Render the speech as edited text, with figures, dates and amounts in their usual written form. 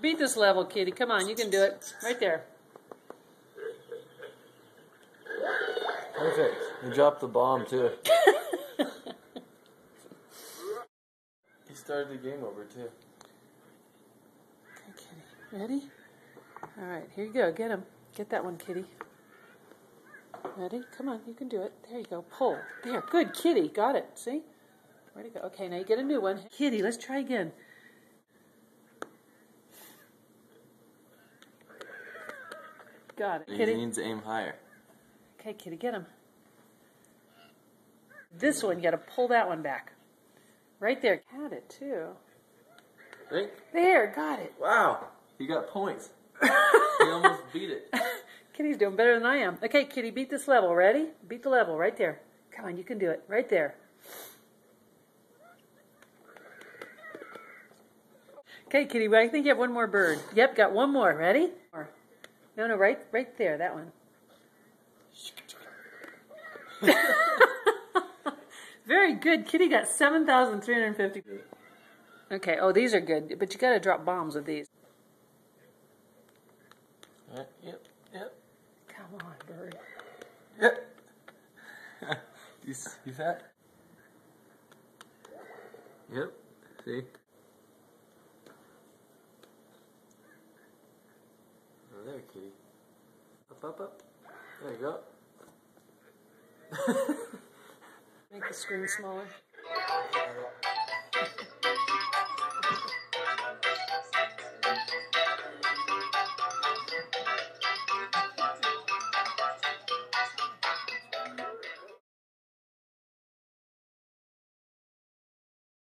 Beat this level, kitty. Come on, you can do it. Right there. Perfect. You dropped the bomb, too. He started the game over, too. Okay, kitty. Ready? All right, here you go. Get him. Get that one, kitty. Ready? Come on, you can do it. There you go. Pull. There. Good kitty. Got it. See? Where'd it go? Okay, now you get a new one. Kitty, let's try again. Got it, kitty. He needs to aim higher. Okay, kitty, get him. This one, you gotta pull that one back. Right there. Got it, too. Right? There, got it. Wow, you got points. You almost beat it. Kitty's doing better than I am. Okay, kitty, beat this level. Ready? Beat the level right there. Come on, you can do it. Right there. Okay, kitty, but I think you have one more bird. Yep, got one more. Ready? No, right there, that one. Very good. Kitty got 7,350. Okay, oh, these are good, but you got to drop bombs with these. All right, yep. Come on, bird. Yep. Do you see that? Yep. See? Oh, there, kitty. Up. There you go. Make the screen smaller.